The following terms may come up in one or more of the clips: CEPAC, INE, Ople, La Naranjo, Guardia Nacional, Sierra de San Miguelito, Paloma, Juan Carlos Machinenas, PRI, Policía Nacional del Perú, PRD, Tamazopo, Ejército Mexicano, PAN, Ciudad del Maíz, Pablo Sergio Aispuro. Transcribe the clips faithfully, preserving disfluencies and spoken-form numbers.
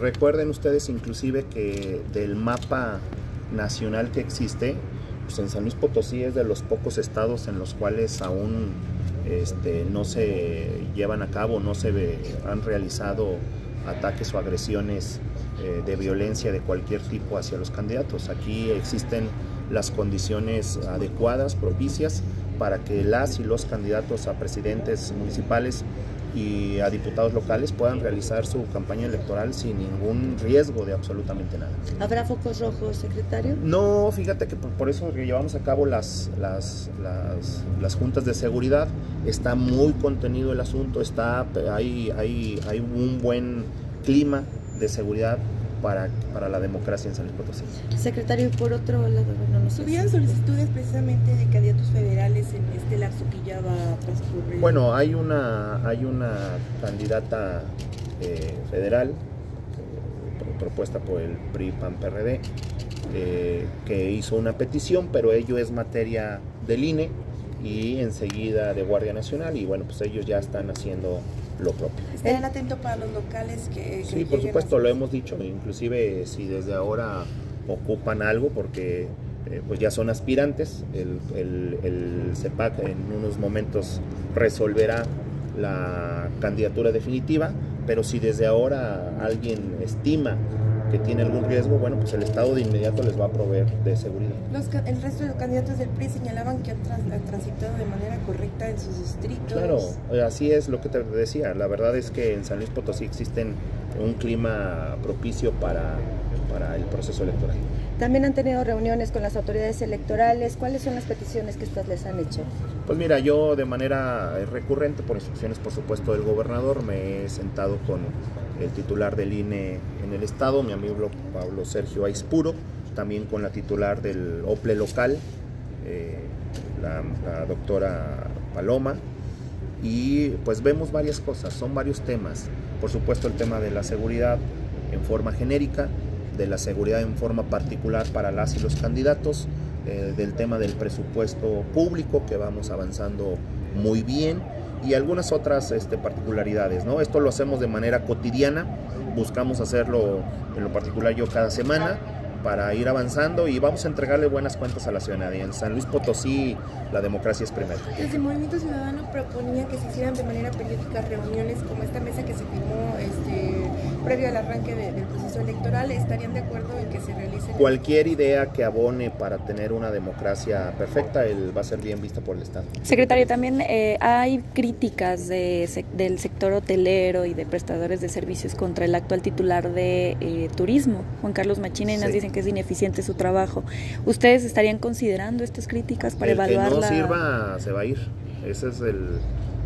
Recuerden ustedes inclusive que del mapa nacional que existe, pues en San Luis Potosí es de los pocos estados en los cuales aún este, no se llevan a cabo, no se ve, han realizado ataques o agresiones eh, de violencia de cualquier tipo hacia los candidatos. Aquí existen las condiciones adecuadas, propicias, para que las y los candidatos a presidentes municipales y a diputados locales puedan realizar su campaña electoral sin ningún riesgo de absolutamente nada. ¿Habrá focos rojos, secretario? No, fíjate que por eso que llevamos a cabo las, las, las, las juntas de seguridad. Está muy contenido el asunto, está, hay, hay, hay un buen clima de seguridad para, para la democracia en San Luis Potosí. Secretario, por otro lado, no nos ¿Tuvieron solicitudes precisamente de candidatos federales en este lapso que ya va a transcurrir? Bueno, hay una, hay una candidata eh, federal eh, propuesta por el P R I P A N P R D eh, que hizo una petición, pero ello es materia del I N E y enseguida de Guardia Nacional, y bueno, pues ellos ya están haciendo lo propio. ¿Estarán atentos para los locales que, que sí, por supuesto, a... lo hemos dicho, inclusive si desde ahora ocupan algo, porque eh, pues ya son aspirantes, el, el, el CEPAC en unos momentos resolverá la candidatura definitiva, pero si desde ahora alguien estima que tiene algún riesgo, bueno, pues el Estado de inmediato les va a proveer de seguridad. Los, el resto de los candidatos del P R I señalaban que han, trans, han transitado de manera correcta en sus distritos. Claro, así es lo que te decía. La verdad es que en San Luis Potosí existen un clima propicio para, para el proceso electoral. También han tenido reuniones con las autoridades electorales. ¿Cuáles son las peticiones que estas les han hecho? Pues mira, yo de manera recurrente, por instrucciones por supuesto del gobernador, me he sentado con el titular del I N E en el estado, mi amigo Pablo Sergio Aispuro, también con la titular del Ople local, eh, la, la doctora Paloma, y pues vemos varias cosas, son varios temas, por supuesto el tema de la seguridad en forma genérica, de la seguridad en forma particular para las y los candidatos, eh, del tema del presupuesto público que vamos avanzando muy bien, y algunas otras este, particularidades, ¿no? Esto lo hacemos de manera cotidiana, buscamos hacerlo en lo particular yo cada semana para ir avanzando, y vamos a entregarle buenas cuentas a la ciudadanía. En San Luis Potosí la democracia es primero. Desde el Movimiento Ciudadano proponía que se hicieran de manera periódica reuniones como esta mesa que se firmó este, previo al arranque de, del proceso electoral. ¿Estarían de acuerdo en que se realice? Cualquier idea que abone para tener una democracia perfecta él va a ser bien vista por el Estado. Secretario, también eh, hay críticas de, sec, del sector hotelero y de prestadores de servicios contra el actual titular de eh, turismo, Juan Carlos Machinenas. Sí. Dicen que es ineficiente su trabajo. ¿Ustedes estarían considerando estas críticas para evaluarla? El que no sirva se va a ir. Ese es el,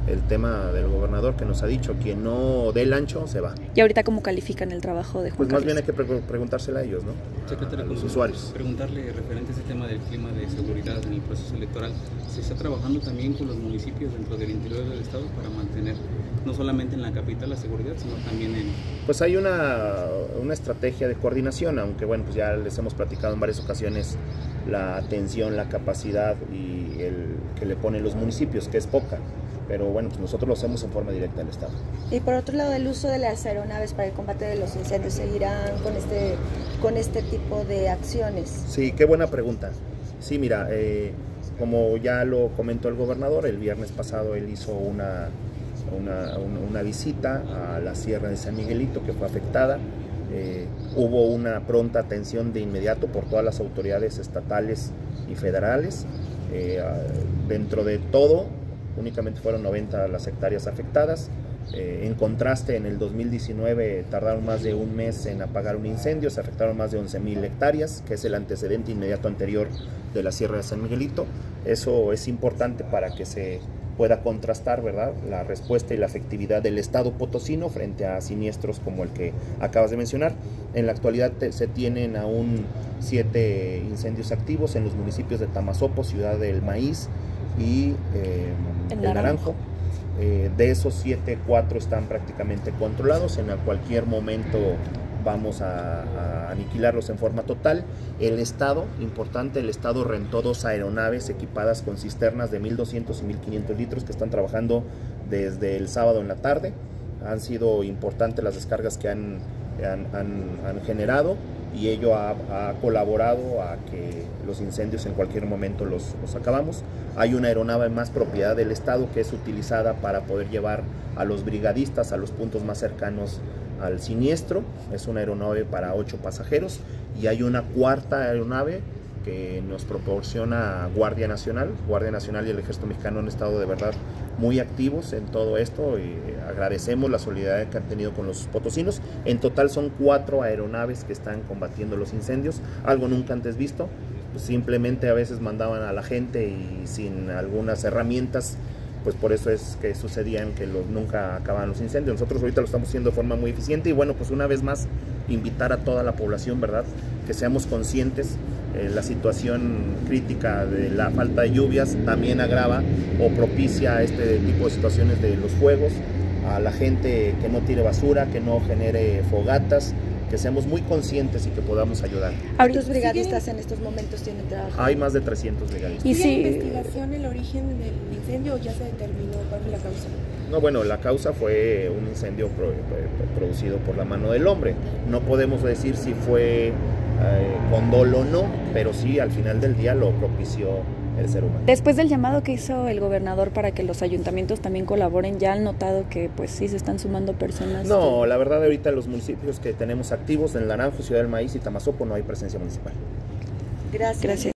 el tema del gobernador que nos ha dicho, quien no dé el ancho se va. ¿Y ahorita cómo califican el trabajo de Juan Carlos? Pues más bien hay que pre preguntársela a ellos, ¿no? Secretario, a los usuarios. Preguntarle referente a ese tema del clima de seguridad en el proceso electoral. ¿Se está trabajando también con los municipios dentro del interior del estado para mantener no solamente en la capital la seguridad, sino también en...? Pues hay una, una estrategia de coordinación, aunque bueno, pues ya les hemos platicado en varias ocasiones la atención, la capacidad y el que le ponen los municipios, que es poca, pero bueno, pues nosotros lo hacemos en forma directa al Estado. Y por otro lado, el uso de las aeronaves para el combate de los incendios, ¿seguirán con este, con este tipo de acciones? Sí, qué buena pregunta. Sí, mira, eh, como ya lo comentó el gobernador, el viernes pasado él hizo una... Una, una, una visita a la Sierra de San Miguelito que fue afectada, eh, hubo una pronta atención de inmediato por todas las autoridades estatales y federales, eh, dentro de todo únicamente fueron noventa las hectáreas afectadas, eh, en contraste en el dos mil diecinueve tardaron más de un mes en apagar un incendio, se afectaron más de once mil hectáreas, que es el antecedente inmediato anterior de la Sierra de San Miguelito. Eso es importante para que se pueda contrastar, ¿verdad?, la respuesta y la efectividad del Estado potosino frente a siniestros como el que acabas de mencionar. En la actualidad se tienen aún siete incendios activos en los municipios de Tamazopo, Ciudad del Maíz y eh, El Naranjo. Naranjo. Eh, de esos siete, cuatro están prácticamente controlados. En cualquier momento vamos a, a aniquilarlos en forma total. El Estado, importante, el Estado rentó dos aeronaves equipadas con cisternas de mil doscientos y mil quinientos litros que están trabajando desde el sábado en la tarde. Han sido importantes las descargas que han han, han, han generado, y ello ha, ha colaborado a que los incendios en cualquier momento los, los acabamos. Hay una aeronave más propiedad del Estado que es utilizada para poder llevar a los brigadistas a los puntos más cercanos al siniestro. Es una aeronave para ocho pasajeros, y hay una cuarta aeronave que nos proporciona Guardia Nacional. Guardia Nacional y el Ejército Mexicano han estado de verdad muy activos en todo esto, y agradecemos la solidaridad que han tenido con los potosinos. En total son cuatro aeronaves que están combatiendo los incendios, algo nunca antes visto. Pues simplemente a veces mandaban a la gente y sin algunas herramientas, pues por eso es que sucedían que los, nunca acababan los incendios. Nosotros ahorita lo estamos haciendo de forma muy eficiente, y bueno, pues una vez más invitar a toda la población, ¿verdad?, que seamos conscientes. La situación crítica de la falta de lluvias también agrava o propicia este tipo de situaciones de los fuegos. A la gente que no tire basura, que no genere fogatas, que seamos muy conscientes y que podamos ayudar. ¿Cuántos brigadistas siguen en estos momentos tienen trabajo? Hay más de trescientos brigadistas. ¿Y si investigación el origen del incendio ya se determinó? ¿Cuál fue la causa? No, bueno, la causa fue un incendio producido por la mano del hombre. No podemos decir si fue Eh, con dolo no, pero sí al final del día lo propició el ser humano. Después del llamado que hizo el gobernador para que los ayuntamientos también colaboren, ¿ya han notado que pues sí se están sumando personas? No, que... la verdad ahorita los municipios que tenemos activos en La Naranjo, Ciudad del Maíz y Tamazopo no hay presencia municipal. Gracias. Gracias.